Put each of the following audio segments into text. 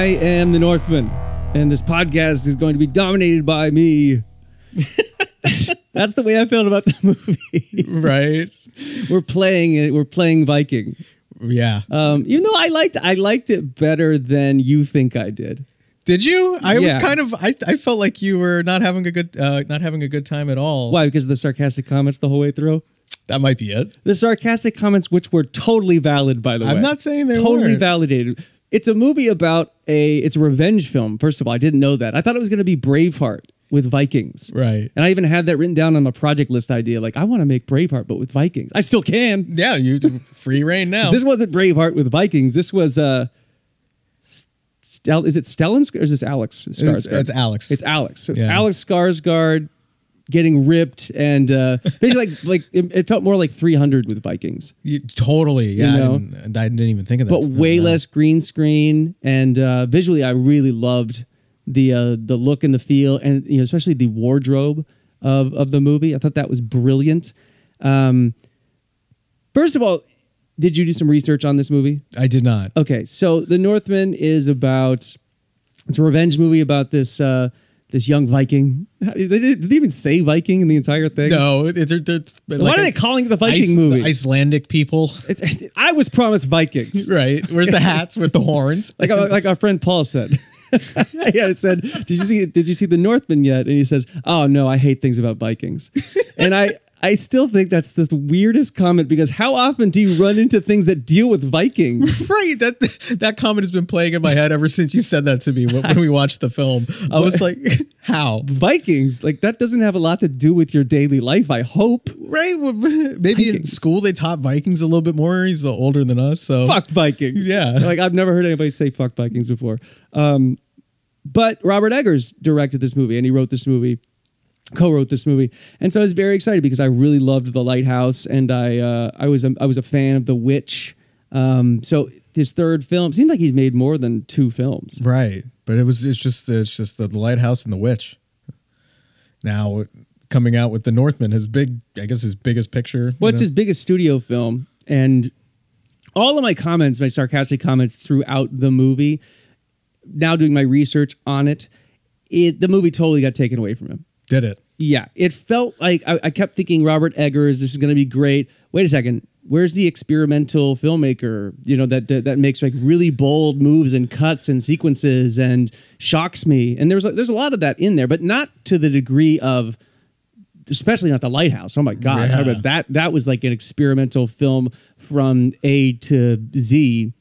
I am the Northman, and this podcast is going to be dominated by me. That's the way I felt about the movie. Right. We're playing it. We're playing Viking. Yeah. Even though I liked it better than you think I did. Did you? I felt like you were not having a good time at all. Why? Because of the sarcastic comments the whole way through? That might be it. The sarcastic comments, which were totally valid, by the way. I'm not saying they were. Totally validated. It's a movie about it's a revenge film. First of all, I didn't know that. I thought it was going to be Braveheart with Vikings. Right. And I even had that written down on my project list idea. Like, I want to make Braveheart, but with Vikings. I still can. Yeah, you free reign now. This wasn't Braveheart with Vikings. This was... is it Stellan or is this Alex Skarsgård? It's Alex. It's Alex. It's Alex Skarsgård getting ripped and basically it felt more like 300 with Vikings. Totally. Yeah. You know? I didn't even think of that. But way less green screen, and visually I really loved the look and the feel, and especially the wardrobe of the movie. I thought that was brilliant. First of all, did you do some research on this movie? I did not. Okay, so The Northman is about... It's a revenge movie about this young Viking. Did they even say Viking in the entire thing? No. Why are they calling it the Viking movie? The Icelandic people. I was promised Vikings. Right. Where's the hats with the horns? like our friend Paul said. Yeah, it said, did you see The Northman yet? And he says, oh, no, I hate things about Vikings. And I still think that's the weirdest comment, because how often do you run into things that deal with Vikings? Right. That comment has been playing in my head ever since you said that to me when we watched the film. I was like, how? Vikings? Like, that doesn't have a lot to do with your daily life, I hope. Right. Well, maybe Vikings. In school they taught Vikings a little bit more. He's older than us. So fuck Vikings. Yeah. Like, I've never heard anybody say fuck Vikings before. But Robert Eggers directed this movie, and he wrote this movie. Co-wrote this movie, and so I was very excited because I really loved The Lighthouse, and I was a fan of The Witch. So his third film, seems like he's made more than two films, right? But it's just The Lighthouse and The Witch. Now coming out with The Northman, I guess his biggest picture. Well, it's his biggest studio film, and all of my comments, my sarcastic comments throughout the movie. Now doing my research on it, the movie totally got taken away from him. Did it? Yeah. It felt like I kept thinking, Robert Eggers, this is going to be great. Wait a second. Where's the experimental filmmaker, that makes like really bold moves and cuts and sequences and shocks me? And there's a lot of that in there, but not to the degree of, especially not The Lighthouse. Oh my God. Yeah. That was like an experimental film from A to Z.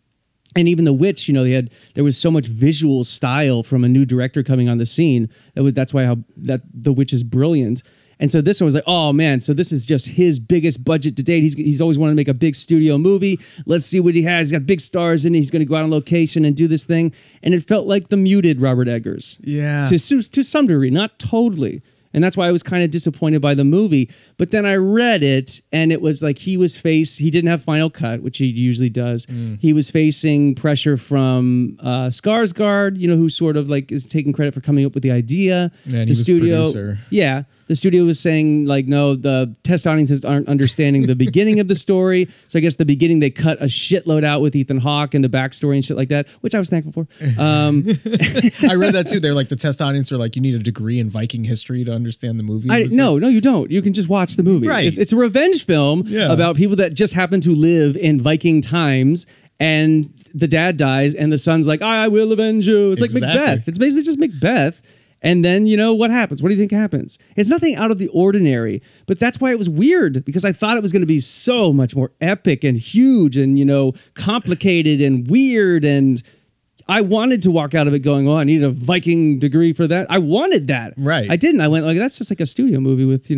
And even The Witch, there was so much visual style from a new director coming on the scene. That's why The Witch is brilliant. And so this one was like, oh man, so this is just his biggest budget to date. He's always wanted to make a big studio movie. Let's see what he has. He's got big stars in it. He's going to go out on location and do this thing. And it felt like the muted Robert Eggers. Yeah. To some degree, not totally. And that's why I was kind of disappointed by the movie. But then I read it, and it was like he didn't have Final Cut, which he usually does. Mm. He was facing pressure from Skarsgård, who sort of like is taking credit for coming up with the idea. And the studio, producer. Yeah. The studio was saying, like, no, the test audiences aren't understanding the beginning of the story. So I guess the beginning, they cut a shitload out with Ethan Hawke and the backstory and shit like that, which I was thankful for. I read that, too. They're like, the test audience are like, you need a degree in Viking history to understand the movie. No, you don't. You can just watch the movie. Right. It's a revenge film about people that just happen to live in Viking times. And the dad dies and the son's like, I will avenge you. It's exactly. Like Macbeth. It's basically just Macbeth. And then, what happens? What do you think happens? It's nothing out of the ordinary, but that's why it was weird, because I thought it was going to be so much more epic and huge and, complicated and weird. And I wanted to walk out of it going, oh, I need a Viking degree for that. I wanted that. Right. I didn't. I went like, that's just like a studio movie with,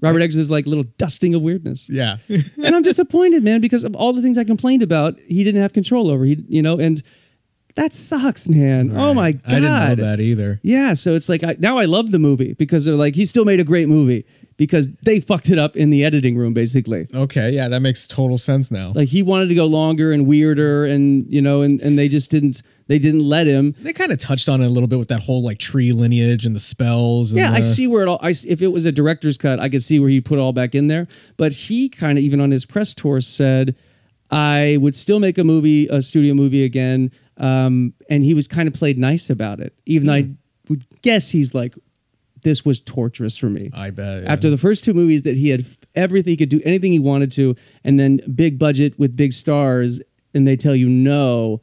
Robert Eggers' like little dusting of weirdness. Yeah. And I'm disappointed, man, because of all the things I complained about, he didn't have control over, and... That sucks, man. Right. Oh, my God. I didn't know that either. Yeah, so it's like, now I love the movie because they're like, he still made a great movie because they fucked it up in the editing room, basically. Okay, yeah, that makes total sense now. Like, he wanted to go longer and weirder and, and they just didn't... They didn't let him. They kind of touched on it a little bit with that whole like tree lineage and the spells. And I see where it all. If it was a director's cut, I could see where he put it all back in there. But he kind of, even on his press tour, said, I would still make a studio movie again. And he was kind of played nice about it, even though I would guess he's like, this was torturous for me. I bet. Yeah. After the first two movies that he had everything, he could do anything he wanted to, and then big budget with big stars, and they tell you no,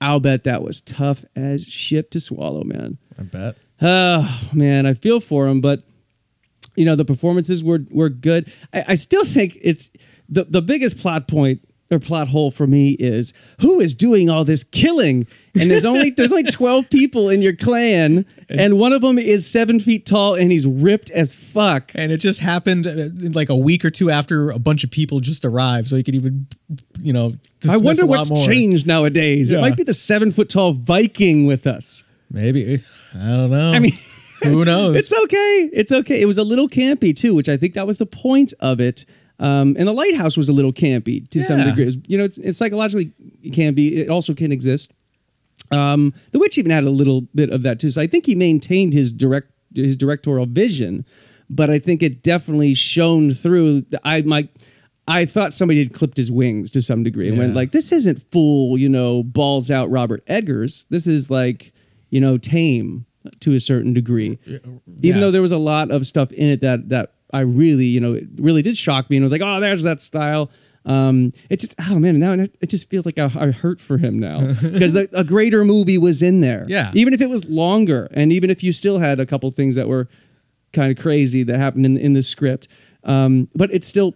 I'll bet that was tough as shit to swallow, man. I bet. Oh, man, I feel for him, but, you know, the performances were good. I still think it's the biggest plot point or plot hole for me is who is doing all this killing? And there's only there's like 12 people in your clan, and one of them is 7 feet tall, and he's ripped as fuck. And it just happened like a week or two after a bunch of people just arrived, so you could even, you know. I wonder what's changed nowadays. Yeah. It might be the 7 foot tall Viking with us. Maybe, I don't know. I mean, who knows? It's okay. It's okay. It was a little campy too, which I think that was the point of it. And The Lighthouse was a little campy to some degree. It was, you know, it's psychologically campy. It also can exist. The Witch even had a little bit of that too. So I think he maintained his directorial vision, but I think it definitely shone through. I thought somebody had clipped his wings to some degree and went like, this isn't full, you know, balls out Robert Eggers. This is like, you know, tame to a certain degree. Yeah. Even though there was a lot of stuff in it that I really, you know, it really did shock me, and I was like, oh, there's that style. It just, oh man, now it just feels like I hurt for him now because a greater movie was in there. Yeah. Even if it was longer, and even if you still had a couple things that were kind of crazy that happened in the script, but it's still.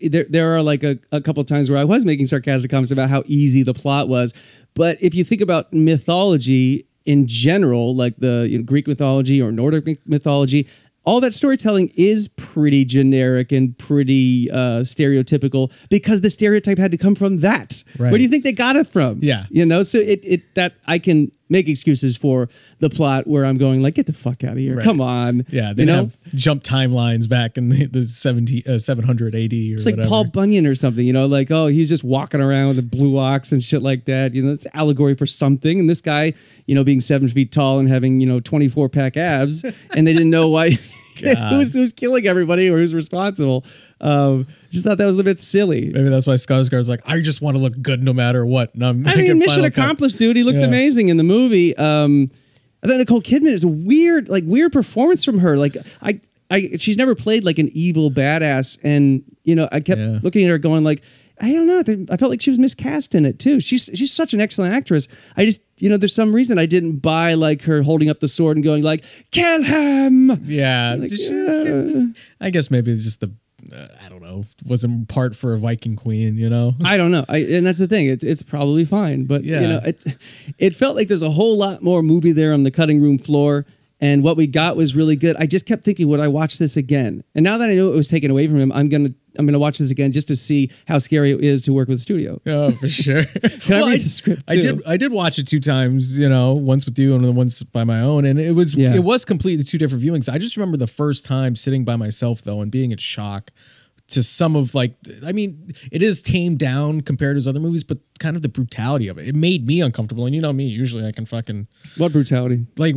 There are like a couple of times where I was making sarcastic comments about how easy the plot was. But if you think about mythology in general, like the Greek mythology or Nordic mythology, all that storytelling is pretty generic and pretty stereotypical because the stereotype had to come from that. Right. Where do you think they got it from? Yeah. You know, so that I can make excuses for the plot where I'm going like, get the fuck out of here. Right. Come on. Yeah. They have jump timelines back in the 700 AD or it's like whatever. Paul Bunyan or something, you know, like, oh, he's just walking around with a blue ox and shit like that. You know, it's allegory for something. And this guy, you know, being 7 feet tall and having, you know, 24-pack abs and they didn't know why. Who's killing everybody or who's responsible? Just thought that was a little bit silly. Maybe that's why Skarsgård's like, I just want to look good no matter what. And I mean, mission accomplished, dude. He looks amazing in the movie. I thought Nicole Kidman is a weird, like weird performance from her. Like she's never played like an evil badass, and you know, I kept looking at her going like, I don't know. I felt like she was miscast in it too. She's such an excellent actress. I just, you know, there's some reason I didn't buy like her holding up the sword and going like, kill him. Yeah. Like, I guess maybe it's just the, I don't know, wasn't part for a Viking queen, you know? I don't know. And that's the thing. It's probably fine. But, you know, it felt like there's a whole lot more movie there on the cutting room floor. And what we got was really good. I just kept thinking, would I watch this again? And now that I knew it was taken away from him, I'm gonna watch this again just to see how scary it is to work with the studio. Oh, for sure. Well, I read the script too? I did watch it 2 times, you know, once with you and then once by my own. And it was completely 2 different viewings. I just remember the first time sitting by myself though and being in shock to some of like, I mean, it is tamed down compared to his other movies, but kind of the brutality of it. It made me uncomfortable. And you know me, usually I can fucking... What brutality? Like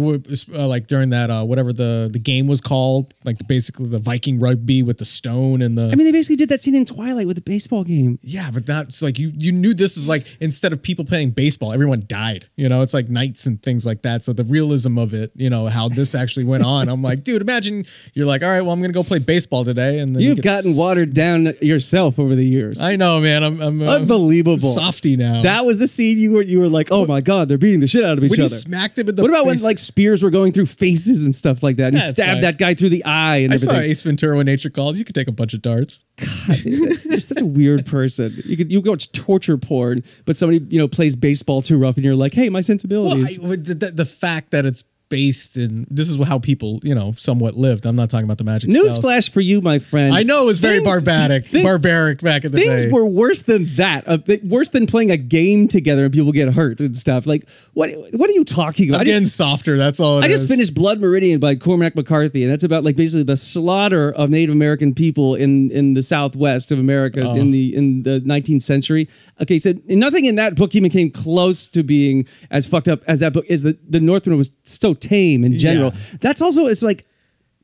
during that, whatever the game was called, like basically the Viking rugby with the stone and the... I mean, they basically did that scene in Twilight with the baseball game. Yeah, but that's like, you knew this is like, instead of people playing baseball, everyone died. You know, it's like knights and things like that. So the realism of it, you know, how this actually went on. I'm like, dude, imagine you're like, all right, well, I'm going to go play baseball today. And then you've gotten water down yourself over the years. I know, man. I'm unbelievable. Softy now. That was the scene you were like, oh my God, they're beating the shit out of each other. Smacked him in the face. What about when like spears were going through faces and stuff like that? And he stabbed that guy through the eye and everything. I saw Ace Ventura When Nature Calls. You could take a bunch of darts. God, you're such a weird person. You go watch torture porn, but somebody, you know, plays baseball too rough and you're like, hey, my sensibilities. Well, the fact that it's based in, this is how people, you know, somewhat lived. I'm not talking about the magic styles. Newsflash for you, my friend. I know it was very barbaric back in the day. Things were worse than that. Worse than playing a game together and people get hurt and stuff. Like, what are you talking about? I'm getting softer. That's all it is. I just finished Blood Meridian by Cormac McCarthy, and that's about like basically the slaughter of Native American people in the Southwest of America in the 19th century. Okay, so nothing in that book even came close to being as fucked up as that book is. The Northman was so tame in general. That's also, it's like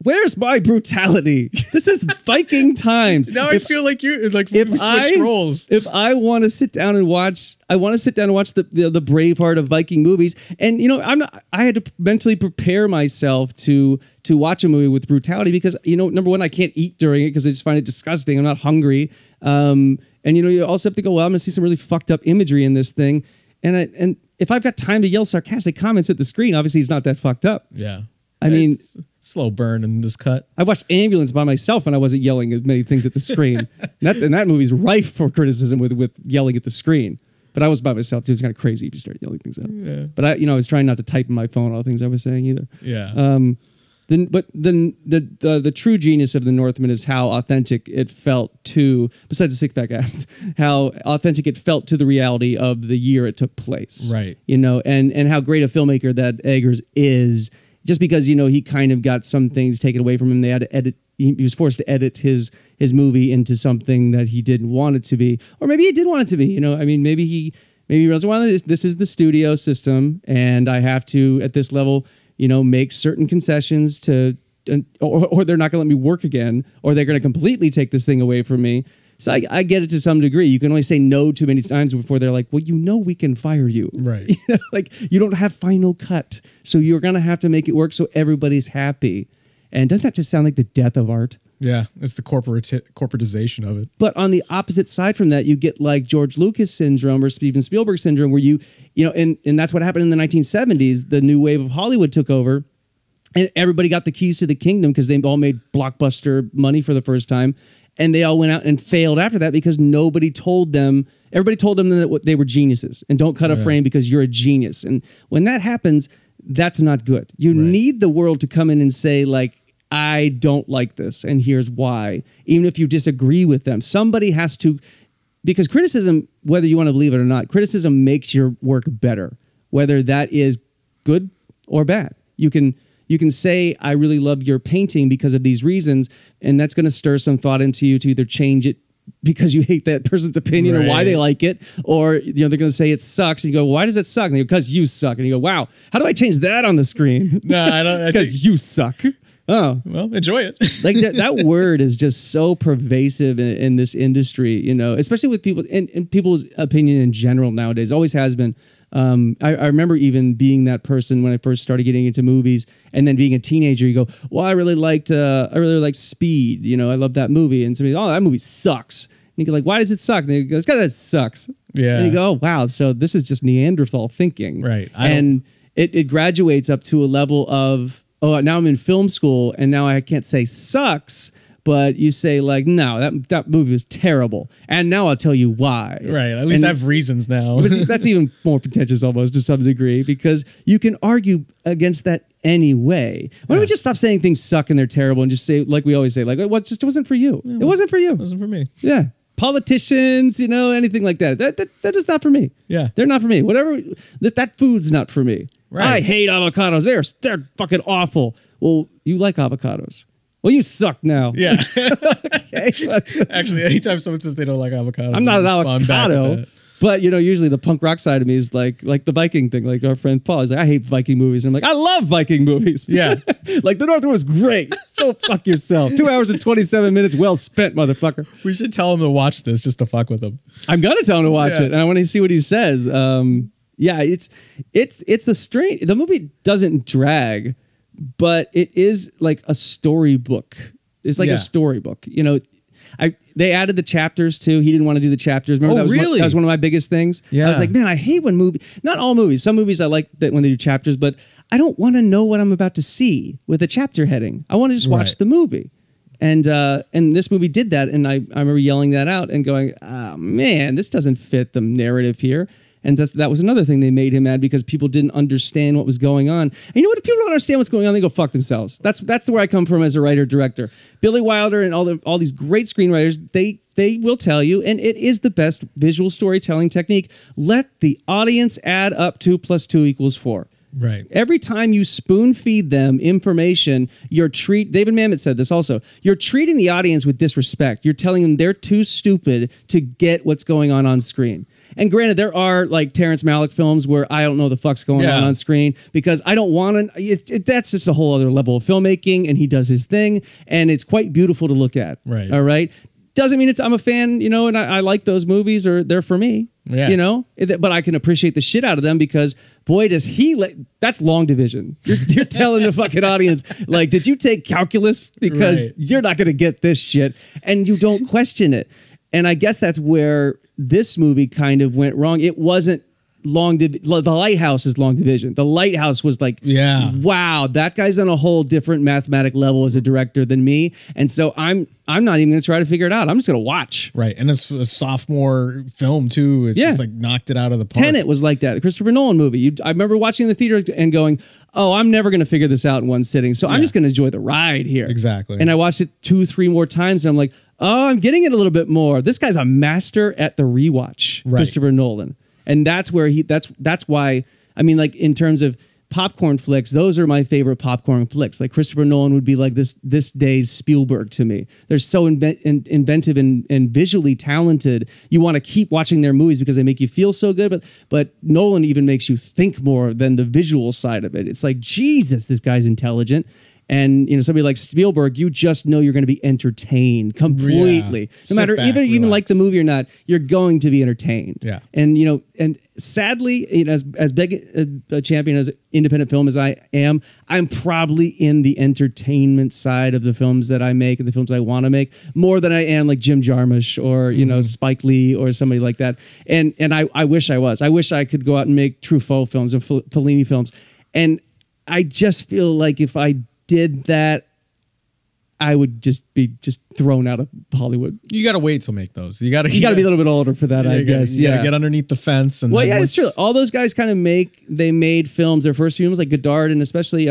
Where's my brutality? This is Viking times. Now I feel like you switched roles. If I want to sit down and watch, I want to sit down and watch the Braveheart of Viking movies. And you know, I had to mentally prepare myself to watch a movie with brutality because you know, number one, I can't eat during it because I just find it disgusting. I'm not hungry. And you know, you also have to go, well, I'm gonna see some really fucked up imagery in this thing. And if I've got time to yell sarcastic comments at the screen, obviously it's not that fucked up. Yeah. I mean, slow burn in this cut. I watched Ambulance by myself and I wasn't yelling at many things at the screen. and that movie's rife for criticism with yelling at the screen. But I was by myself too. It's kind of crazy if you start yelling things out. Yeah. But I, you know, I was trying not to type in my phone all the things I was saying either. Yeah. But the true genius of The Northman is how authentic it felt to, besides the six-pack abs, how authentic it felt to the reality of the year it took place. Right. You know, and how great a filmmaker that Eggers is. Just because, you know, he kind of got some things taken away from him. They had to edit. He was forced to edit his movie into something that he didn't want it to be. Or maybe he did want it to be, you know. I mean, maybe he realized, well, this is the studio system and I have to, at this level, you know, make certain concessions or they're not going to let me work again, or they're going to completely take this thing away from me. So I get it to some degree. You can only say no too many times before they're like, well, you know, we can fire you. Right. You know, like you don't have final cut. So you're going to have to make it work so everybody's happy. And doesn't that just sound like the death of art? Yeah. It's the corporatization of it. But on the opposite side from that, you get like George Lucas syndrome or Steven Spielberg syndrome where you know, and that's what happened in the 1970s. The new wave of Hollywood took over and everybody got the keys to the kingdom because they all made blockbuster money for the first time. And they all went out and failed after that because nobody told them, everybody told them that they were geniuses and don't cut a frame because you're a genius. And when that happens, that's not good. You need the world to come in and say like, I don't like this and here's why. Even if you disagree with them, somebody has to, because criticism, whether you want to believe it or not, criticism makes your work better, whether that is good or bad. You can say, I really love your painting because of these reasons, and that's going to stir some thought into you to either change it because you hate that person's opinion or why they like it, or you know they're going to say it sucks, and you go, why does it suck? And they go, because you suck. And you go, wow, how do I change that on the screen? No, I don't. Because you suck. Oh. Well, enjoy it. Like that word is just so pervasive in this industry, you know, especially with people, and people's opinion in general nowadays, always has been. I remember even being that person when I first started getting into movies, and then being a teenager, you go, well, I really liked Speed. You know, I love that movie. And somebody, oh, that movie sucks. And you go like, why does it suck? And they go, it's because it sucks. Yeah. And you go, oh, wow. So this is just Neanderthal thinking. Right. And it graduates up to a level of, oh, now I'm in film school and now I can't say sucks. But you say like, no, that movie was terrible. And now I'll tell you why. Right. At least I have reasons now. But that's even more pretentious almost to some degree because you can argue against that anyway. Why don't we just stop saying things suck and they're terrible and just say, like we always say, like, well, it wasn't for you. Yeah, it wasn't for you. It wasn't for me. Yeah. Politicians, you know, anything like that. That is not for me. Yeah. They're not for me. Whatever. That food's not for me. Right. I hate avocados. They're fucking awful. Well, you like avocados. Well, you suck now. Yeah. Okay, actually, anytime someone says they don't like avocados, I'm not an avocado. But, you know, usually the punk rock side of me is like the Viking thing. Like our friend Paul is like, I hate Viking movies. And I'm like, I love Viking movies. Yeah. Like The Northman was great. Go fuck yourself. 2 hours and 27 minutes well spent, motherfucker. We should tell him to watch this just to fuck with him. I'm going to tell him to watch it. And I want to see what he says. Yeah, it's a strange. The movie doesn't drag. But it is like a storybook. It's like a storybook. You know, they added the chapters too. He didn't want to do the chapters. Remember, that was one of my biggest things. Yeah. I was like, man, I hate when movies, not all movies. Some movies I like that when they do chapters, but I don't want to know what I'm about to see with a chapter heading. I want to just watch the movie. And this movie did that. And I remember yelling that out and going, oh, man, this doesn't fit the narrative here. And that was another thing they made him mad because people didn't understand what was going on. And you know what? If people don't understand what's going on, they go fuck themselves. That's where I come from as a writer-director. Billy Wilder and all these great screenwriters, they will tell you, and it is the best visual storytelling technique. Let the audience add up 2 plus 2 equals 4. Right. Every time you spoon feed them information, David Mamet said this also. You're treating the audience with disrespect. You're telling them they're too stupid to get what's going on screen. And granted, there are like Terrence Malick films where I don't know the fuck's going on screen, because I don't want to. That's just a whole other level of filmmaking, and he does his thing, and it's quite beautiful to look at. Right. All right. Doesn't mean it's, I'm a fan, you know, and I like those movies, or they're for me, you know, but I can appreciate the shit out of them, because boy, does he, that's long division. You're telling the fucking audience, like, did you take calculus? Because you're not going to get this shit, and you don't question it. And I guess that's where this movie kind of went wrong. It wasn't long. The Lighthouse is long division. The Lighthouse was like, wow, that guy's on a whole different mathematic level as a director than me. And so I'm not even going to try to figure it out. I'm just going to watch. Right. And it's a sophomore film, too. It's just like knocked it out of the park. Tenet was like that. The Christopher Nolan movie. I remember watching in the theater and going, oh, I'm never going to figure this out in one sitting. So I'm just going to enjoy the ride here. Exactly. And I watched it 2, 3 more times. And I'm like, oh, I'm getting it a little bit more. This guy's a master at the rewatch, Christopher Nolan. And that's where he, that's why, I mean, like in terms of popcorn flicks, those are my favorite popcorn flicks. Like Christopher Nolan would be like this day's Spielberg to me. They're so inventive and visually talented. You want to keep watching their movies because they make you feel so good, but Nolan even makes you think more than the visual side of it. It's like, Jesus, this guy's intelligent. And, you know, somebody like Spielberg, you just know you're going to be entertained completely. No matter even like the movie or not, you're going to be entertained. Yeah. And, you know, and sadly, you know, as big a champion as independent film as I am, I'm probably in the entertainment side of the films that I make and the films I want to make more than I am like Jim Jarmusch or, you know, Spike Lee or somebody like that. And I wish I was. I wish I could go out and make Truffaut films and Fellini films. And I just feel like if I did that, I would just be thrown out of Hollywood. You got to wait to make those. You got to be a little bit older for that, I guess. You got to get underneath the fence. And well, yeah, it's true. All those guys kind of made films, their first films, like Godard and especially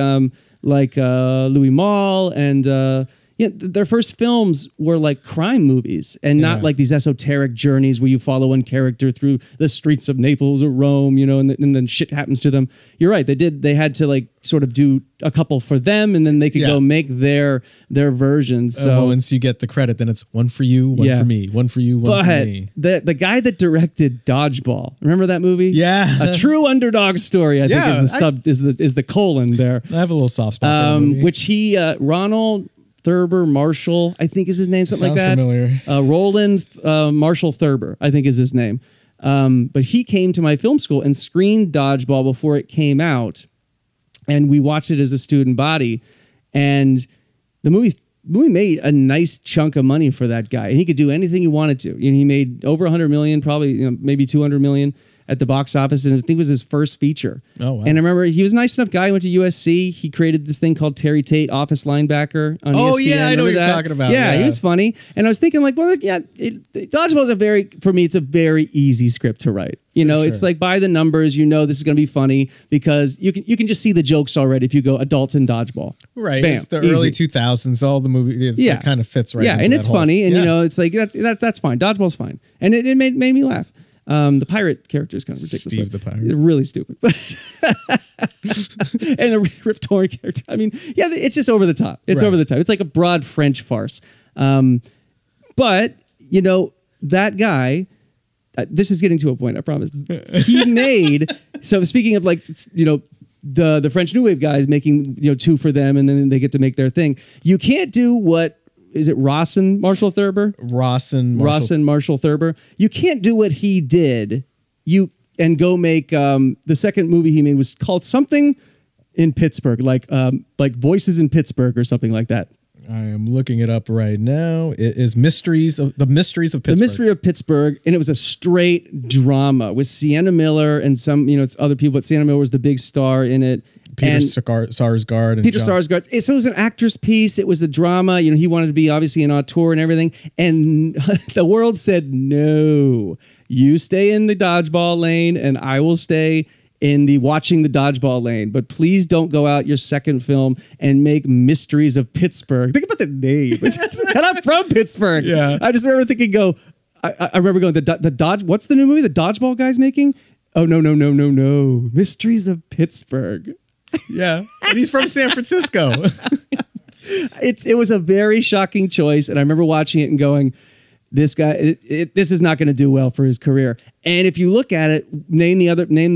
like Louis Malle and yeah, their first films were like crime movies and not like these esoteric journeys where you follow one character through the streets of Naples or Rome, you know, and then shit happens to them. You're right. They had to like sort of do a couple for them and then they could go make their version. So once you get the credit, then it's one for you, one for me, one for you, one for me. The guy that directed Dodgeball, remember that movie? Yeah. A True Underdog Story, I think is the colon there. I have a little soft spot for that movie. Which he, Ronald Thurber Marshall, I think is his name, something like that. Familiar. Roland Marshall Thurber, I think is his name. But he came to my film school and screened Dodgeball before it came out. And we watched it as a student body. And the movie made a nice chunk of money for that guy. And he could do anything he wanted to. You know, he made over 100 million, probably maybe 200 million at the box office. And I think it was his first feature. Oh, wow. And I remember he was a nice enough guy. He went to USC. He created this thing called Terry Tate, Office Linebacker. On ESPN. Yeah. I know what you're talking about. Yeah, yeah. He was funny. And I was thinking like, well, yeah, Dodgeball is for me, it's a very easy script to write. You know, it's like by the numbers, you know, this is going to be funny because you can just see the jokes already if you go adults in Dodgeball. Right. Bam, it's the early 2000s. All the movie, it kind of fits right. Yeah. And it's funny. And, you know, it's like that's fine. Dodgeball's fine. And it made me laugh. The pirate character is kind of ridiculous. Steve the pirate. Really stupid. And the Rip Torn character. I mean, yeah, it's just over the top. It's over the top. It's like a broad French farce. But, you know, that guy, this is getting to a point, I promise. He made, so speaking of like, you know, the French New Wave guys making, you know, two for them and then they get to make their thing. You can't do what, is it Rawson Marshall Thurber? Rawson Marshall Thurber. You can't do what he did. You and go make the second movie he made was called something in Pittsburgh, like Voices in Pittsburgh or something like that. I am looking it up right now. It is The Mystery of Pittsburgh, and it was a straight drama with Sienna Miller and some, you know, it's other people, but Sienna Miller was the big star in it. Peter Sarsgaard. So it was an actor's piece. It was a drama. You know, he wanted to be obviously an auteur and everything. And the world said, no, you stay in the dodgeball lane and I will stay in the watching the dodgeball lane. But please don't go out your second film and make Mysteries of Pittsburgh. Think about the name. And I'm from Pittsburgh. Yeah. I just remember thinking, I remember going, what's the new movie the dodgeball guy's making? Oh, no. Mysteries of Pittsburgh. Yeah. And he's from San Francisco. It was a very shocking choice. And I remember watching it and going, this guy, this is not going to do well for his career. And if you look at it, name the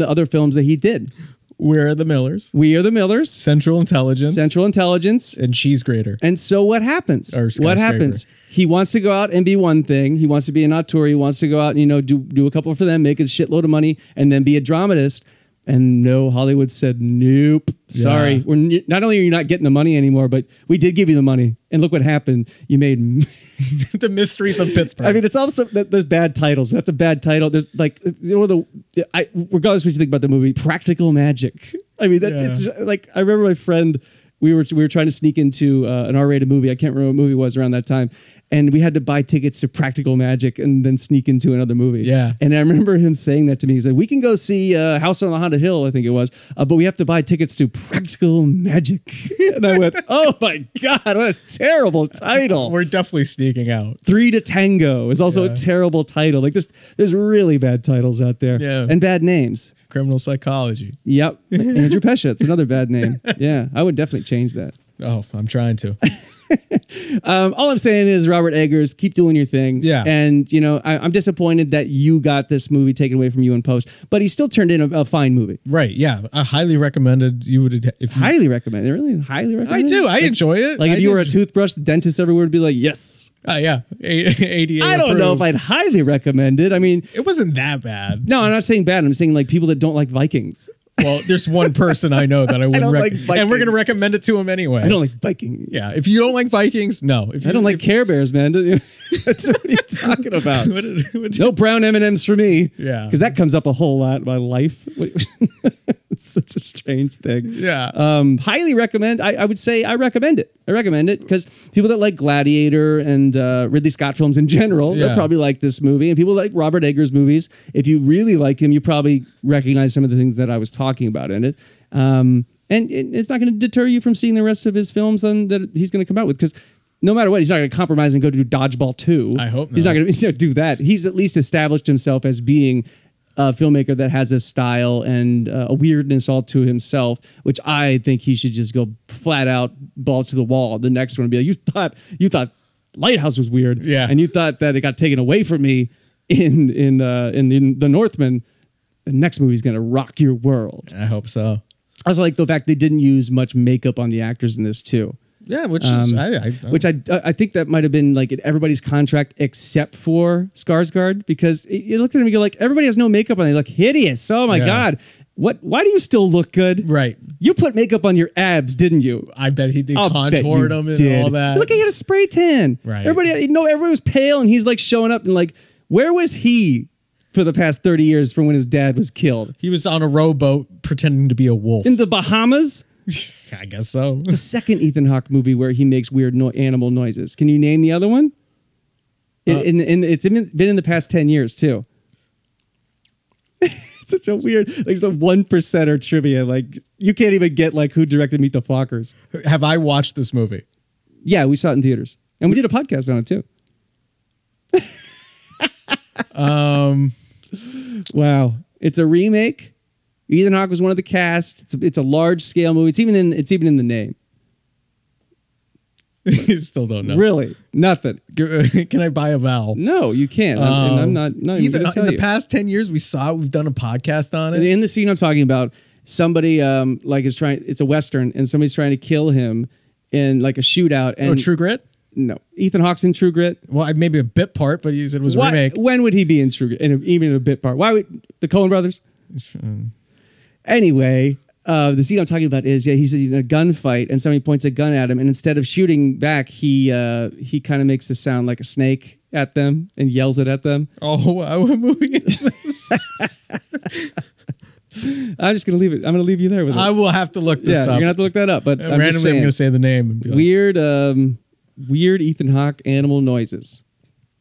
other films that he did. We're the Millers. We Are the Millers. Central Intelligence. Central Intelligence. And Cheese Grater. And so what happens? What happens? He wants to go out and be one thing. He wants to be an auteur. He wants to go out and, you know, do a couple for them, make a shitload of money, and then be a dramatist. And no, Hollywood said, nope. Sorry. Yeah. We're not only are you not getting the money anymore, but we did give you the money. And look what happened. You made The Mysteries of Pittsburgh. I mean, it's also, there's bad titles. That's a bad title. There's like, you know, regardless what you think about the movie, Practical Magic. I mean, it's like, I remember my friend, we were trying to sneak into an R-rated movie. I can't remember what movie it was around that time. And we had to buy tickets to Practical Magic and then sneak into another movie. Yeah. And I remember him saying that to me. He said, we can go see House on the Haunted Hill, I think it was, but we have to buy tickets to Practical Magic. And I went, oh my God, what a terrible title. We're definitely sneaking out. 3 to Tango is also a terrible title. Like there's really bad titles out there and bad names. Criminal Psychology. Yep. Andrew Pescia, it's another bad name. Yeah, I would definitely change that. Oh, I'm trying to. All I'm saying is, Robert Eggers, keep doing your thing. Yeah. And, you know, I'm disappointed that you got this movie taken away from you in post, but he still turned in a fine movie. Right. Yeah. I highly recommended you would. Highly recommend it. Really? Highly recommend it? I do. I enjoy it. Like if you were a toothbrush, the dentist everywhere would be like, yes. Yeah, ADA. I don't know if I'd highly recommend it. I mean, it wasn't that bad. No, I'm not saying bad. I'm saying like people that don't like Vikings. Well, there's one person I know that I wouldn't recommend, like, and we're gonna recommend it to him anyway. I don't like Vikings. Yeah, if you don't like Vikings, no. If you, I don't like Care Bears, man. That's what you're talking about. No brown M&Ms for me. Yeah, because that comes up a whole lot in my life. It's such a strange thing. Yeah. Highly recommend. I would say I recommend it. I recommend it because people that like Gladiator and Ridley Scott films in general, they'll probably like this movie. And people that like Robert Eggers movies, if you really like him, you probably recognize some of the things that I was talking about in it. And it's not going to deter you from seeing the rest of his films that he's going to come out with, because no matter what, he's not going to compromise and go to do Dodgeball 2. I hope not. He's not going to do that. He's at least established himself as being a filmmaker that has a style and a weirdness all to himself, which I think he should just go flat out balls to the wall. The next one would be like, you thought Lighthouse was weird, and you thought that it got taken away from me in The Northman. The next movie's gonna rock your world. I hope so. I also like the fact they didn't use much makeup on the actors in this too. Yeah, which is, I think that might have been like in everybody's contract except for Skarsgård, because you looked at him and you're like, everybody has no makeup on. They look hideous. Oh my God. Why do you still look good? Right. You put makeup on your abs, didn't you? I bet he did. Contoured them and all that. Look, he had a spray tan. Right. Everybody, you know, everybody was pale and he's like showing up and like, where was he for the past 30 years from when his dad was killed? He was on a rowboat pretending to be a wolf. In the Bahamas? I guess so. It's the second Ethan Hawke movie where he makes weird animal noises. Can you name the other one? It's been in the past 10 years, too. It's such a weird, like it's a 1%er trivia. Like you can't even get like who directed Meet the Fockers. Have I watched this movie? Yeah, we saw it in theaters. And we did a podcast on it, too. Wow. It's a remake. Ethan Hawke was one of the cast. It's a large scale movie. It's even in the name. You still don't know. Really? Nothing. Can I buy a vowel? No, you can't. I'm not even gonna tell you. The past 10 years, we saw it. We've done a podcast on it. In the scene I'm talking about, somebody like is trying. It's a Western, and somebody's trying to kill him in like a shootout. And True Grit? No, Ethan Hawke's in True Grit. Well, maybe a bit part, but you said it was a remake. When would he be in True Grit? And even a bit part? Why would the Coen Brothers? Anyway, the scene I'm talking about is, he's in a gunfight and somebody points a gun at him, and instead of shooting back, he kind of makes a sound like a snake at them and yells it at them. Oh, wow, what movie is this? I'm just going to leave it. I'm going to leave you there with it. I will have to look this up. You're going to have to look that up. But randomly, I'm going to say the name. And be like, weird Ethan Hawke animal noises.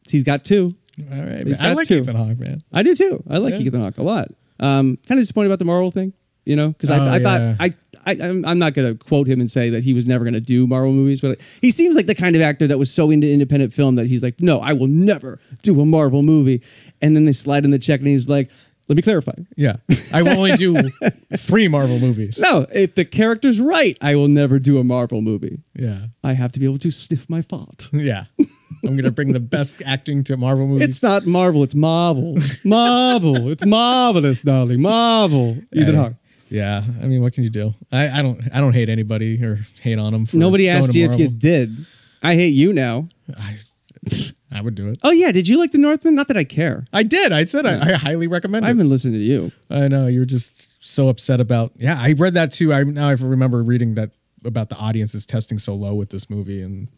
He's got two. All right, man. I like Ethan Hawke, man. I do too. I like Ethan Hawke a lot. Kind of disappointed about the Marvel thing, you know, because I'm not going to quote him and say that he was never going to do Marvel movies, but he seems like the kind of actor that was so into independent film that he's like, no, I will never do a Marvel movie. And then they slide in the check and he's like, let me clarify. Yeah, I will only do 3 Marvel movies. No, if the character's right, I will never do a Marvel movie. Yeah. I have to be able to sniff my fart. Yeah. I'm going to bring the best acting to Marvel movies. It's not Marvel. It's Marvel. Marvel. It's marvelous, darling. Marvel. Ethan Hawke. Yeah. I mean, what can you do? I don't hate anybody or hate on them. For Nobody asked you if you did. I hate you now. I would do it. Oh, yeah. Did you like The Northman? Not that I care. I did. I said I highly recommend it. I've been listening to you. I know. You were just so upset about... Yeah, I read that too. Now I remember reading that about the audience is testing so low with this movie, and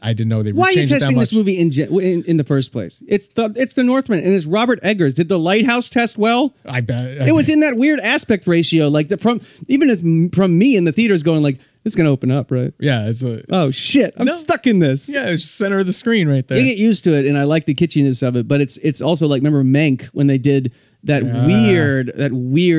I didn't know they were Why are you testing this movie in the first place? It's the Northman, and it's Robert Eggers. Did The Lighthouse test well? I bet. It was in that weird aspect ratio, like from me in the theaters going like, it's going to open up, right? Yeah. Oh, shit. I'm stuck in this. Yeah, it's center of the screen right there. They get used to it, and I like the kitschiness of it, but it's also like, remember Mank when they did that weird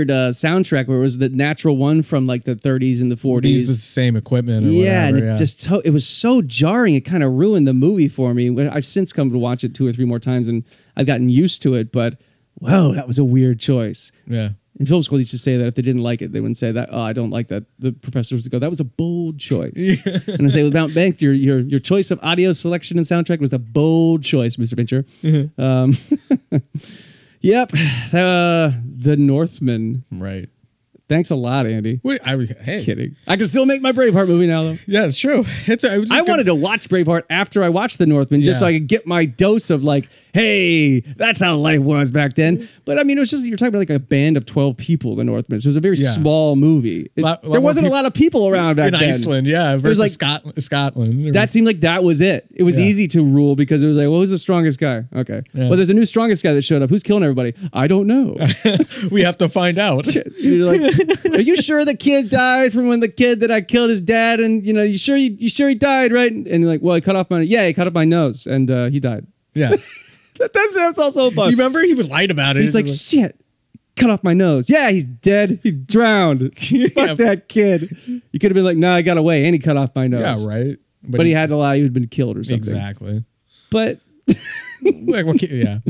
soundtrack where it was the natural one from like the 30s and the 40s. They used the same equipment. Or whatever, and it was so jarring. It kind of ruined the movie for me. I've since come to watch it 2 or 3 more times, and I've gotten used to it, but whoa, that was a weird choice. Yeah. In film school, they used to say that if they didn't like it, they wouldn't say that. Oh, I don't like that. The professor would go, that was a bold choice. Yeah. And I say, well, Mount Bank, your choice of audio selection and soundtrack was a bold choice, Mr. Fincher. Mm-hmm. Yep. The Northman. Right. Thanks a lot, Andy. Wait, just kidding. I can still make my Braveheart movie now, though. Yeah, it's true. I wanted to watch Braveheart after I watched The Northman, just so I could get my dose of like, hey, that's how life was back then. But I mean, it was just, you're talking about like a band of 12 people, The Northman. So it was a very small movie. There wasn't a lot of people around back then. In Iceland, yeah, versus like, Scotland. That seemed like that was it. It was easy to rule because it was like, well, who's the strongest guy? Okay. Yeah. Well, there's a new strongest guy that showed up. Who's killing everybody? I don't know. We have to find out. You're like, are you sure the kid died from when the kid that I killed his dad? And you know, you sure he died, right? And you're like, well, he cut off my nose, and he died. Yeah, that's also a bug. You remember he was lied about it. He's like, shit, cut off my nose. Yeah, he's dead. He drowned. Fuck that kid. You could have been like, no, I got away, and he cut off my nose. Yeah, right. But he had to lie. He had been killed or something. Exactly. But yeah,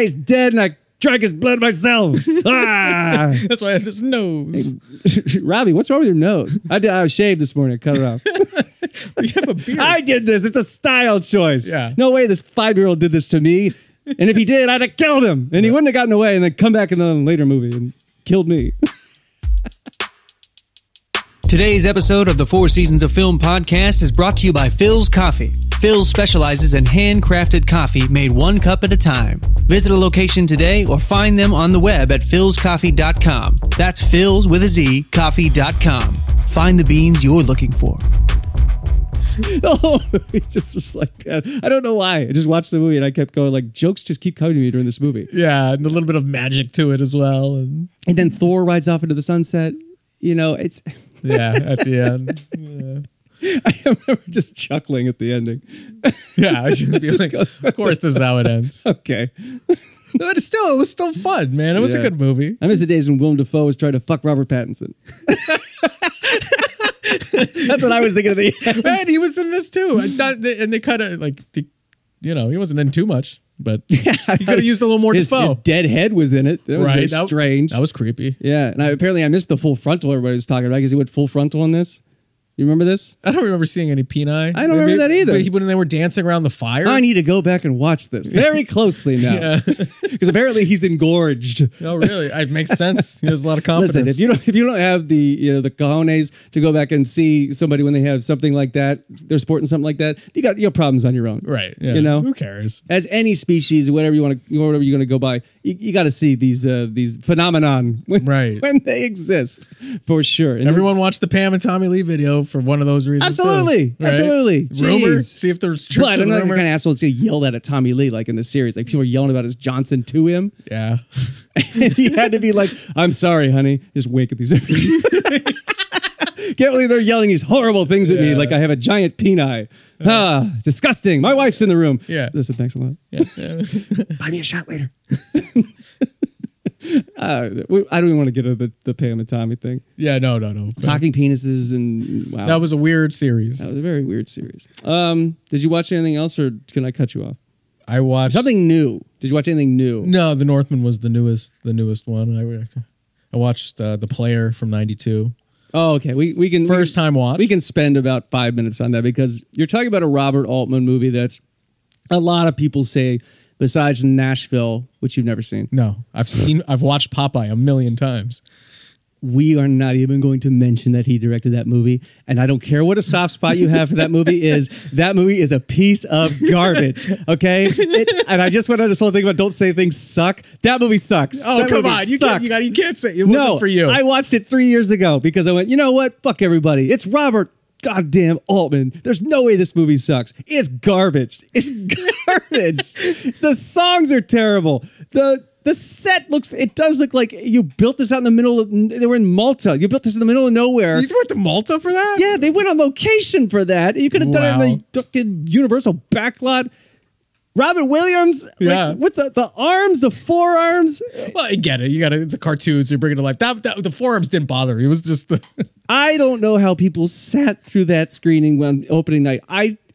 he's dead, and I drank his blood myself. Ah. That's why I have this nose. Hey, Robbie, what's wrong with your nose? I was shaved this morning. I cut it off. You have a beard. I did this. It's a style choice. Yeah. No way this 5-year-old did this to me. And if he did, I'd have killed him. And he wouldn't have gotten away and then come back in the later movie and killed me. Today's episode of the Four Seasons of Film podcast is brought to you by Phil's Coffee. Phil specializes in handcrafted coffee made one cup at a time. Visit a location today or find them on the web at philscoffee.com. That's Phil's with a Z, coffee.com. Find the beans you're looking for. Oh, it's just like that. I don't know why. I just watched the movie and I kept going like, jokes just keep coming to me during this movie. Yeah, and a little bit of magic to it as well. And then Thor rides off into the sunset. You know, it's... Yeah, at the end. Yeah. I remember just chuckling at the ending. Yeah, I should be like, of course this is how it ends. Okay. But it was still fun, man. It was a good movie. I miss the days when Willem Dafoe was trying to fuck Robert Pattinson. That's what I was thinking of the end. Man, he was in this too. And they kind of, like, you know, he wasn't in too much. But yeah, he could have used a little more Dafoe. His dead head was in it. That was strange. That was creepy. Yeah, and apparently I missed the full frontal everybody was talking about because he went full frontal on this. You remember this? I don't remember seeing any penile. I don't remember that either. But when they were dancing around the fire? I need to go back and watch this very closely now. Because apparently he's engorged. Oh, really? It makes sense. He has a lot of confidence. Listen, if you don't have the, you know, the cojones to go back and see somebody when they have something like that, they're sporting something like that, you got problems on your own. Right. Yeah. You know? Who cares? As any species, whatever you're going to go by, you got to see these phenomenon when they exist, for sure. And everyone watched the Pam and Tommy Lee video for one of those reasons. Absolutely. Too, right? Absolutely. Jeez. Rumor. See if there's truth. But I'm not the kind of asshole that's going to yell that at Tommy Lee like in the series. Like people are yelling about his Johnson to him. Yeah. And he had to be like, I'm sorry, honey. Just wake up these. Can't believe they're yelling these horrible things at me like I have a giant penile. Disgusting. My wife's in the room. Yeah. Listen, thanks a lot. Yeah. Buy me a shot later. I don't even want to get into the Pam and Tommy thing. Yeah, no. Talking penises and wow. That was a weird series. That was a very weird series. Did you watch anything else or can I cut you off? I watched... Something new. Did you watch anything new? No, The Northman was the newest one. I watched The Player from '92. Oh, okay. We can... First time watch. We can spend about 5 minutes on that because you're talking about a Robert Altman movie that's a lot of people say, besides Nashville, which you've never seen. No, I've watched Popeye a million times. We are not even going to mention that he directed that movie. And I don't care what a soft spot you have for that movie is. That movie is a piece of garbage. Okay. And I just went on this whole thing about don't say things suck. That movie sucks. Oh, that come on. You can't say it. It wasn't for you. I watched it 3 years ago because I went, you know what? Fuck everybody. It's Robert goddamn Altman. There's no way this movie sucks. It's garbage. It's garbage. The songs are terrible. The set looks, it does look like you built this out in the middle of, they were in Malta. You built this in the middle of nowhere. You went to Malta for that? Yeah, they went on location for that. You could have done it in the fucking Universal backlot. Robin Williams, like, with the arms, the forearms. Well, I get it. You got it. It's a cartoon, so you bring it to life. The forearms didn't bother me. It was just the. I don't know how people sat through that screening when opening night.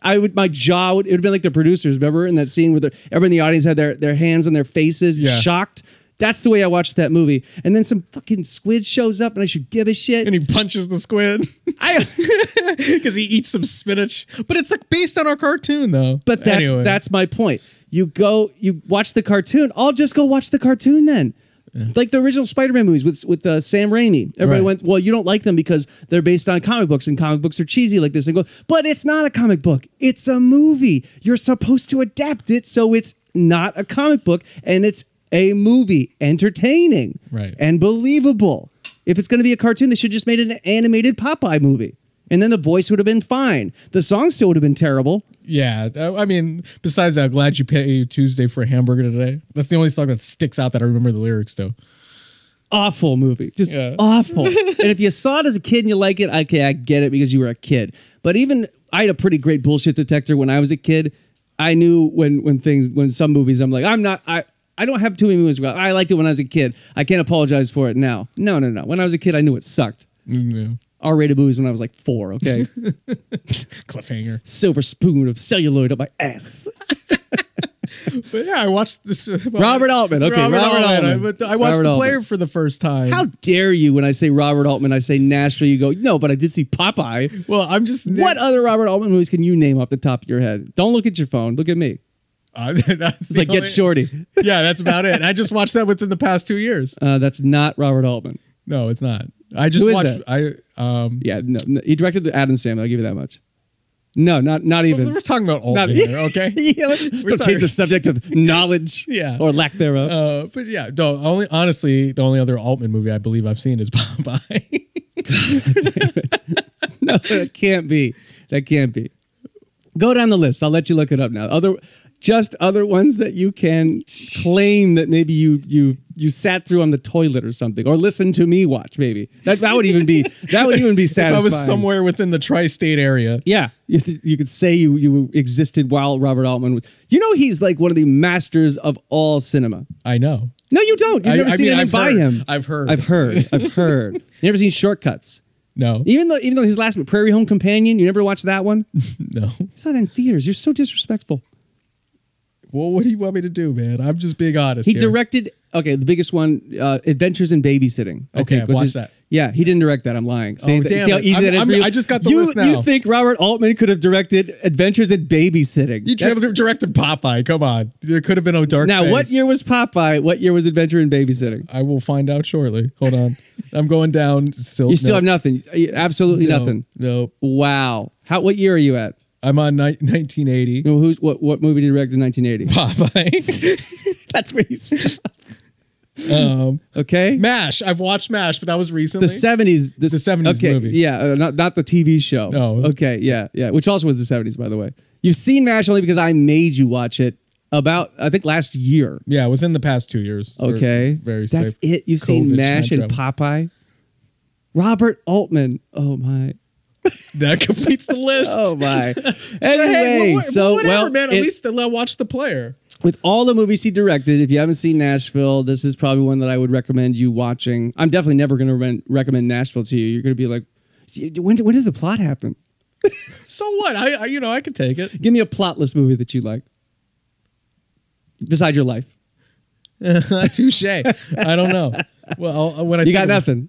I would, my jaw would, it would have been like the producers, remember? In that scene where everyone in the audience had their hands on their faces, shocked. That's the way I watched that movie. And then some fucking squid shows up and I should give a shit. And he punches the squid. Because he eats some spinach. But it's like based on our cartoon though. But that's my point. You watch the cartoon. I'll just go watch the cartoon then. Yeah. Like the original Spider-Man movies with Sam Raimi. Everybody went, well, you don't like them because they're based on comic books and comic books are cheesy like this. And go, but it's not a comic book. It's a movie. You're supposed to adapt it so it's not a comic book and it's a movie, entertaining and believable. If it's going to be a cartoon, they should just made an animated Popeye movie. And then the voice would have been fine. The song still would have been terrible. Yeah. I mean, besides that, I'm glad you pay Tuesday for a hamburger today. That's the only song that sticks out that I remember the lyrics to. Awful movie. Just awful. And if you saw it as a kid and you like it, okay, I get it because you were a kid. But even I had a pretty great bullshit detector when I was a kid. I knew when some movies I'm like, I don't have too many movies. I liked it when I was a kid. I can't apologize for it now. No, no, no. When I was a kid, I knew it sucked. Yeah. R-rated movies when I was like 4, okay? Cliffhanger. Silver spoon of celluloid up my ass. But yeah, I watched this. Robert Altman. Okay, Robert Altman. I watched The Player for the first time. How dare you when I say Robert Altman, I say Nashville. You go, no, but I did see Popeye. Well, I'm just... What other Robert Altman movies can you name off the top of your head? Don't look at your phone. Look at me. It's like, get shorty. Yeah, that's about it. I just watched that within the past 2 years. That's not Robert Altman. No, it's not. I just watched. Yeah, no, he directed the Addams Family. I'll give you that much. No, not even. We're talking about Altman, okay? Yeah, don't change the subject of knowledge, or lack thereof. But yeah, no. Honestly, the only other Altman movie I believe I've seen is Popeye. No, that can't be. That can't be. Go down the list. I'll let you look it up now. Just other ones that you can claim that maybe you sat through on the toilet or something, or listen to me watch. Maybe that would even be satisfying. If I was somewhere within the tri-state area, yeah, you could say you existed while Robert Altman was. You know, he's like one of the masters of all cinema. I know. No, you don't. You've never seen anything by him. I've heard. You never seen Shortcuts. No. Even though his last Prairie Home Companion, you never watched that one. No. I saw that in theaters. You're so disrespectful. Well, what do you want me to do, man? I'm just being honest. He directed, okay, the biggest one, Adventures in Babysitting. Okay, I've watched that. Yeah, he didn't direct that. I'm lying. Oh, damn, see how easy that is for you? I just got the list now. You think Robert Altman could have directed Adventures in Babysitting? You directed Popeye. Come on. There could have been a dark Now, what year was Popeye? What year was Adventure in Babysitting? I will find out shortly. Hold on. I'm going down. You still have nothing. Absolutely nothing. Nope. Wow. What year are you at? I'm on 1980. No, what movie did you direct in 1980? Popeye. That's where you stop. Okay. MASH. I've watched MASH, but that was recently. The 70s. The 70s movie. Yeah, not the TV show. No. Okay, yeah. Which also was the 70s, by the way. You've seen MASH only because I made you watch it about, I think, last year. Yeah, within the past 2 years. Okay. Very safe. That's it. You've seen MASH and Popeye. Robert Altman. Oh, my. That completes the list. Oh my! Anyway, so whatever, well, man. At least watch The Player. With all the movies he directed, if you haven't seen Nashville, this is probably one that I would recommend you watching. I'm definitely never going to recommend Nashville to you. You're going to be like, when does the plot happen? So what? I you know, I could take it. Give me a plotless movie that you like, beside your life. Touche. I don't know. Well, when I you got nothing.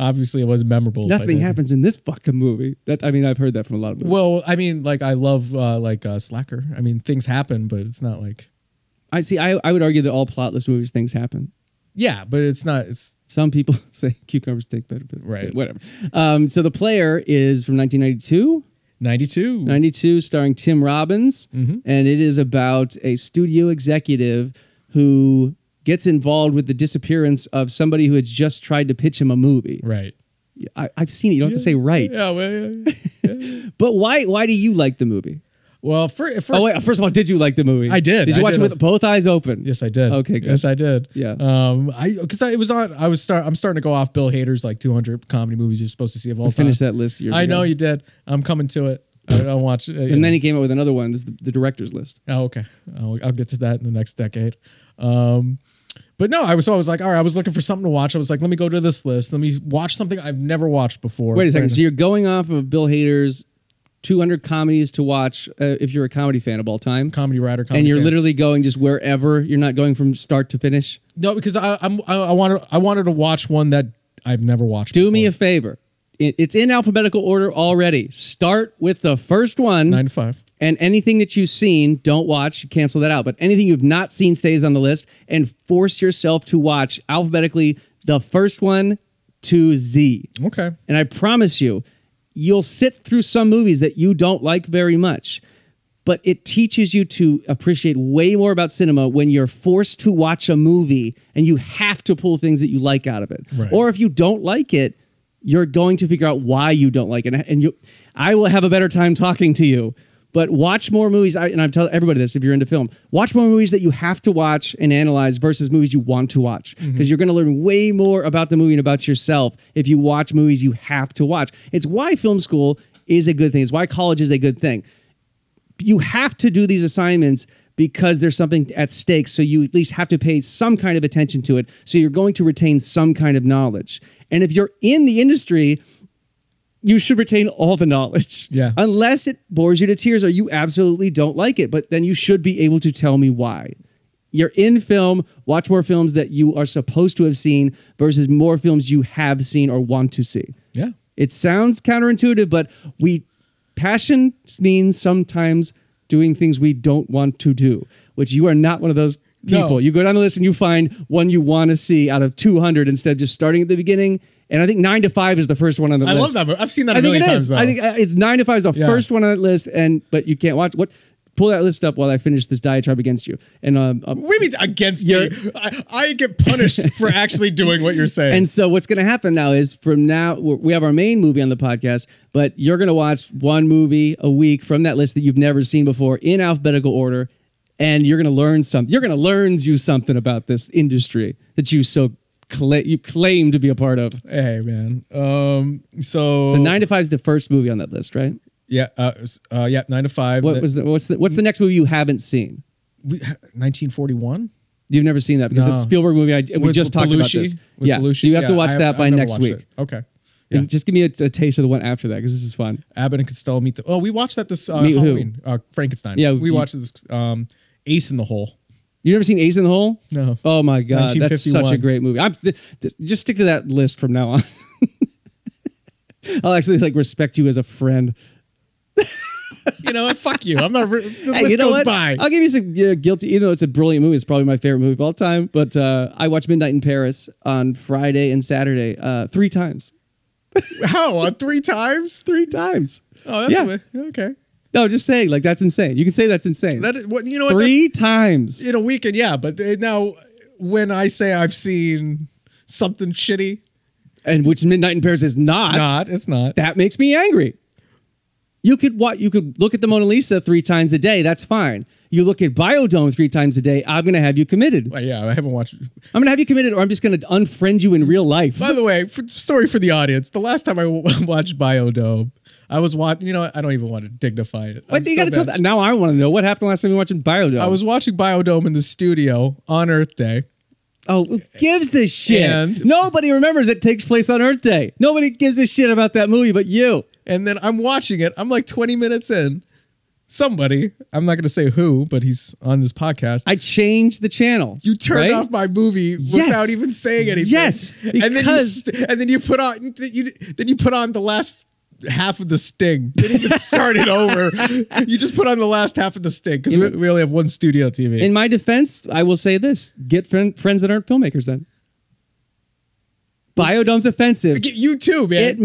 Obviously, it wasn't memorable. Nothing happens in this fucking movie. That, I mean, I've heard that from a lot of movies. Well, I mean, like, I love Slacker. I mean, things happen, but it's not like... I see. I would argue that all plotless movies, things happen. Yeah, but it's not... It's... Some people say cucumbers take better... Right. Whatever. So The Player is from 1992... 92, starring Tim Robbins. Mm-hmm. And it is about a studio executive who gets involved with the disappearance of somebody who had just tried to pitch him a movie. Right. I've seen it. You don't have to say right. Yeah, well, yeah. But why do you like the movie? Well, first of all, did you like the movie? I did. Did you watch it with both eyes open? Yes, I did. Okay, good. Yes, I did. Yeah. I'm starting to go off Bill Hader's like 200 comedy movies you're supposed to see of all time. I finished that list years ago. I know you did. I'm coming to it. I don't watch it. And then he came up with another one. This is the director's list. Oh, okay. I'll get to that in the next decade. But no, I was always like, all right, I was looking for something to watch. I was like, let me go to this list. Let me watch something I've never watched before. Wait a second. So you're going off of Bill Hader's 200 comedies to watch if you're a comedy fan of all time. Comedy writer, comedy fan. And you're literally going just wherever. You're not going from start to finish. No, because I wanted to watch one that I've never watched before. Do me a favor. It's in alphabetical order already. Start with the first one. 9 to 5. And anything that you've seen, don't watch. Cancel that out. But anything you've not seen stays on the list. And force yourself to watch alphabetically the first one to Z. Okay. And I promise you, you'll sit through some movies that you don't like very much. But it teaches you to appreciate way more about cinema when you're forced to watch a movie and you have to pull things that you like out of it. Right. Or if you don't like it, you're going to figure out why you don't like it. And I will have a better time talking to you. But watch more movies. And I've told everybody this, if you're into film, watch more movies that you have to watch and analyze versus movies you want to watch. Because you're going to learn way more about the movie and about yourself if you watch movies you have to watch. It's why film school is a good thing. It's why college is a good thing. You have to do these assignments because there's something at stake. So you at least have to pay some kind of attention to it. So you're going to retain some kind of knowledge. And if you're in the industry, you should retain all the knowledge. Yeah. Unless it bores you to tears or you absolutely don't like it. But then you should be able to tell me why. You're in film. Watch more films that you are supposed to have seen versus more films you have seen or want to see. Yeah. It sounds counterintuitive, but passion means sometimes doing things we don't want to do, which you are not one of those people. No. You go down the list and you find one you want to see out of 200 instead of just starting at the beginning. And I think 9 to 5 is the first one on the list. I love that movie. I've seen that a million times. I think it's 9 to 5 is the first one on that list, but you can't watch what. Pull that list up while I finish this diatribe against you. And what do you mean against me? I get punished for actually doing what you're saying. And so what's going to happen now is we have our main movie on the podcast, but you're going to watch one movie a week from that list that you've never seen before in alphabetical order, and you're going to learn something. You're going to learn something about this industry that you so you claim to be a part of. Hey man, so 9 to 5 is the first movie on that list, right? Yeah, yeah, 9 to 5. What's the next movie you haven't seen? 1941. You've never seen that because it's a Spielberg movie. We just talked about this. Yeah, Belushi. So you have to watch that by next week. Okay. Yeah. Just give me a taste of the one after that because this is fun. Abbott and Costello meet the. Oh, we watched that this Halloween. Frankenstein. Yeah, we watched this. Ace in the Hole. You never seen Ace in the Hole? No. Oh my God, that's such a great movie. Just stick to that list from now on. I'll actually like respect you as a friend. You know, fuck you. I'm not. This goes by. I'll give you some guilty. Even though it's a brilliant movie, it's probably my favorite movie of all time. But I watched Midnight in Paris on Friday and Saturday 3 times. How? Three times? 3 times. Oh, that's okay. No, just saying. Like that's insane. You can say that's insane. That is, you know, 3 times in a weekend. Yeah, but now when I say I've seen something shitty, and which Midnight in Paris is not. It's not. That makes me angry. You could look at the Mona Lisa 3 times a day. That's fine. You look at Biodome 3 times a day. I'm going to have you committed. Well, yeah, I haven't watched it. I'm going to have you committed or I'm just going to unfriend you in real life. By the way, story for the audience. The last time I watched Biodome, I was watching, you know, I don't even want to dignify it. But you got to tell that. Now I want to know what happened last time you were watching Biodome. I was watching Biodome in the studio on Earth Day. Oh, who gives a shit? And nobody remembers it takes place on Earth Day. Nobody gives a shit about that movie but you. And then I'm watching it. I'm like 20 minutes in. somebody, I'm not going to say who, but he's on this podcast. I changed the channel. You turned off my movie without even saying anything. Yes, and then you put on the last half of The Sting. Didn't even start it over. You just put on the last half of The Sting because we only have one studio TV. In my defense, I will say this: get friends that aren't filmmakers. Then Biodome's offensive. You too, man.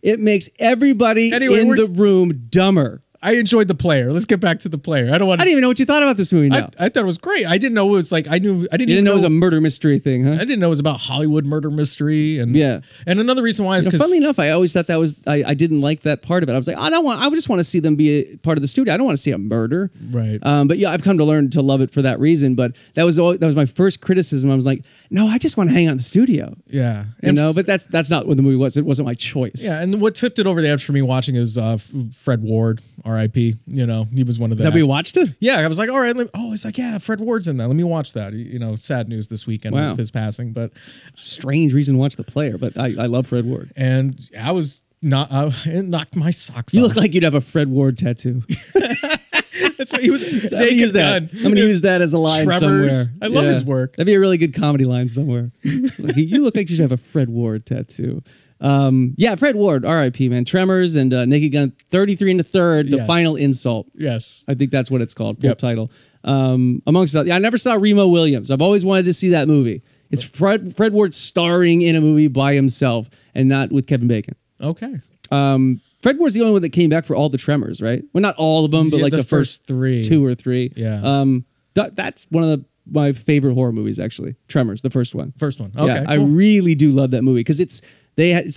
It makes everybody in the room dumber. I enjoyed The Player. Let's get back to The Player. I didn't even know what you thought about this movie now. I thought it was great. I didn't know it was like, I didn't even know it was a murder mystery thing, huh? I didn't know it was about Hollywood murder mystery. And yeah. And another reason why is because, funnily enough, I always thought that was, I didn't like that part of it. I was like, I just want to see them be a part of the studio. I don't want to see a murder. Right. But yeah, I've come to learn to love it for that reason. But that was my first criticism. I was like, no, I just want to hang out in the studio. Yeah. You know, but that's not what the movie was. It wasn't my choice. Yeah. And what tipped it over the edge for me watching is Fred Ward. R.I.P. You know, he was one of the. That we watched it? Yeah. I was like, all right. Oh, it's like, yeah, Fred Ward's in that. Let me watch that. You know, sad news this weekend with his passing, but strange reason to watch The Player, but I love Fred Ward. And I was not, it knocked my socks off. You look like you'd have a Fred Ward tattoo. That's what he was. I'm gonna use that as a line Tremors. Somewhere. I love his work. That'd be a really good comedy line somewhere. You look like you should have a Fred Ward tattoo. Yeah, Fred Ward, R.I.P. man. Tremors and Naked Gun, 33 1/3, The Final Insult. Yes, I think that's what it's called. Full title. Amongst others, I never saw Remo Williams. I've always wanted to see that movie. It's Fred Ward starring in a movie by himself and not with Kevin Bacon. Okay. Fred Ward's the only one that came back for all the Tremors, right? Well, not all of them, but like the first two or three. Yeah. That's one of my favorite horror movies, actually. Tremors, the first one. First one. Okay. Yeah, cool. I really do love that movie because it's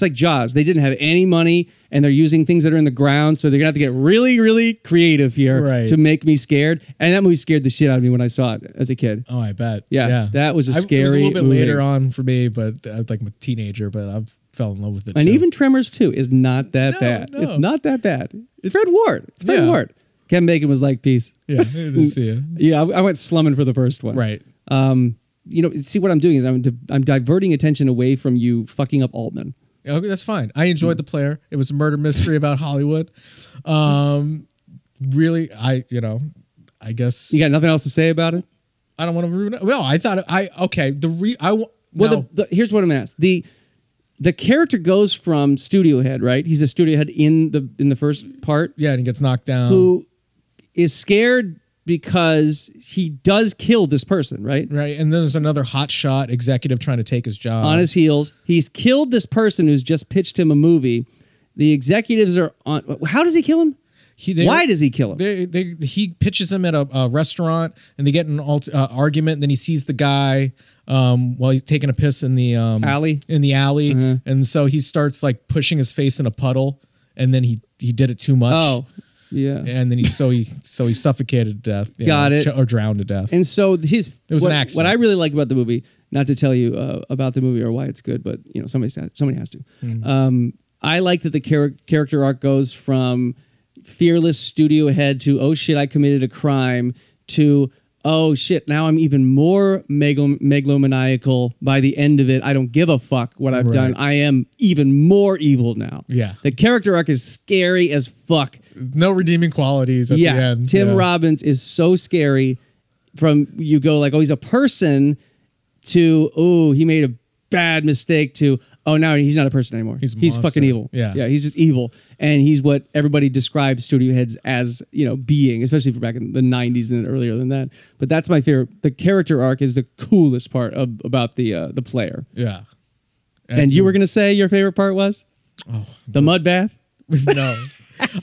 like Jaws. They didn't have any money, and they're using things that are in the ground, so they're going to have to get really, really creative here to make me scared. And that movie scared the shit out of me when I saw it as a kid. Oh, I bet. Yeah, that was a scary movie. It was a little bit later on for me, but I was like a teenager, but I fell in love with it, and even Tremors 2 is not that bad. No. It's not that bad. It's Fred Ward. It's Fred Ward. Kevin Bacon was like, peace. Yeah, I went slumming for the first one. Right. You know, see what I'm doing is I'm diverting attention away from you fucking up Altman. Okay, that's fine. I enjoyed The Player. It was a murder mystery about Hollywood. Really, I guess you got nothing else to say about it. I don't want to ruin it. Well, I thought here's what I'm gonna ask. The character goes from studio head, right? He's a studio head in the first part. Yeah, and he gets knocked down. Who is scared? Because he does kill this person, right? Right, and then there's another hotshot executive trying to take his job. On his heels. He's killed this person who's just pitched him a movie. The executives are on... How does he kill him? Why does he kill him? He pitches him at a restaurant, and they get in an argument, and then he sees the guy... while he's taking a piss in the... alley? In the alley, and so he starts like pushing his face in a puddle, and then he did it too much. Oh, yeah, and then he suffocated to death. Got it, or drowned to death. And so it was an accident. What I really like about the movie, not to tell you about the movie or why it's good, but you know somebody has to. Mm-hmm. I like that the character arc goes from fearless studio head to oh shit I committed a crime to oh shit now I'm even more megalomaniacal by the end of it. I don't give a fuck what I've done. I am even more evil now. Yeah, the character arc is scary as fuck. No redeeming qualities at the end. Tim Robbins is so scary. From you go like, oh, he's a person to, oh, he made a bad mistake to, oh, now he's not a person anymore. He's fucking evil. Yeah. Yeah. He's just evil. And he's what everybody describes studio heads as, you know, being, especially for back in the 90s and earlier than that. But that's my favorite. The character arc is the coolest part about the Player. Yeah. And you were going to say your favorite part was? Oh, the mud bath? No.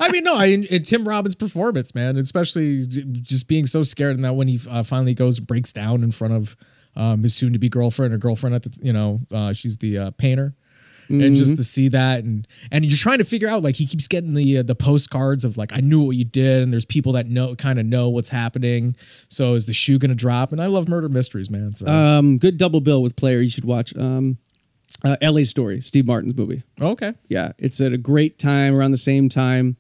I mean, no, Tim Robbins' performance, man, especially just being so scared, and that when he finally goes and breaks down in front of his soon-to-be girlfriend or girlfriend at the, you know, she's the painter, and just to see that, and you're trying to figure out, like, he keeps getting the postcards of like, I knew what you did, and there's people that kind of know what's happening. So is the shoe gonna drop? And I love murder mysteries, man. So. Good double bill with Player. You should watch. L.A. Story, Steve Martin's movie. Okay. Yeah, it's at a great time, around the same time.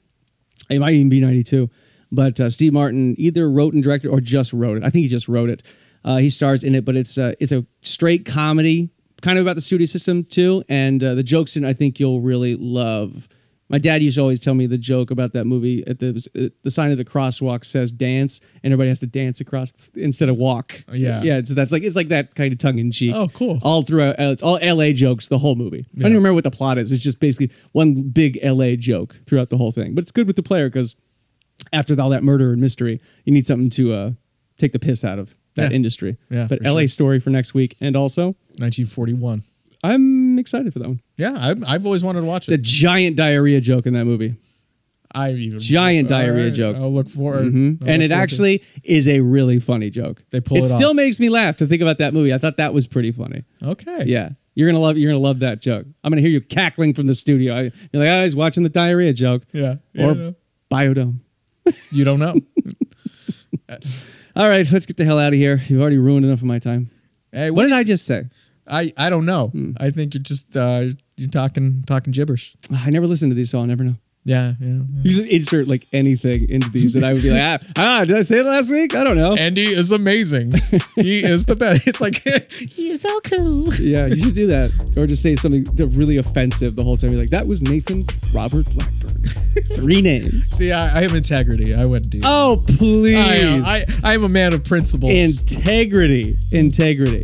It might even be 92. But Steve Martin either wrote and directed or just wrote it. I think he just wrote it. He stars in it, but it's a straight comedy, kind of about the studio system, too. And the jokes in it I think you'll really love. My dad used to always tell me the joke about that movie. The sign of the crosswalk says dance, and everybody has to dance across instead of walk. Yeah. Yeah. So that's like, it's like that kind of tongue in cheek. Oh, cool. All throughout, it's all LA jokes, the whole movie. Yeah. I don't even remember what the plot is. It's just basically one big LA joke throughout the whole thing. But it's good with The Player because after all that murder and mystery, you need something to take the piss out of that industry. Yeah. But LA Story for next week, and also 1941. I'm excited for that one. Yeah, I've always wanted to watch it. It's a giant diarrhea joke in that movie. Giant diarrhea joke. I'll look forward. Mm-hmm. And it actually is a really funny joke. It still makes me laugh to think about that movie. I thought that was pretty funny. Okay. Yeah. You're gonna love that joke. I'm gonna hear you cackling from the studio. You're like, oh, he's watching the diarrhea joke. Yeah. Or Biodome. You don't know. All right, let's get the hell out of here. You've already ruined enough of my time. Hey, what did I just say? I don't know. I think you're just you're talking gibberish. I never listen to these, so I'll never know. Yeah. You just insert like anything into these, and I would be like, did I say it last week? I don't know. Andy is amazing. He is the best. It's like he is so cool. Yeah, you should do that, or just say something really offensive the whole time. You're like, that was Nathan Robert Blackburn. Three names. See, I have integrity. I wouldn't do that. Oh, please. I am a man of principles. Integrity.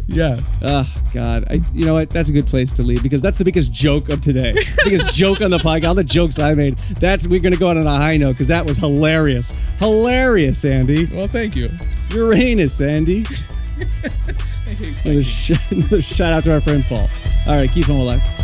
Yeah. Oh, God. You know what? That's a good place to leave because that's the biggest joke of today. Biggest joke on the podcast. All the jokes I made. We're going to go out on a high note because that was hilarious. Hilarious, Andy. Well, thank you. Uranus, Andy. Another shout out to our friend Paul. All right. Keep him alive.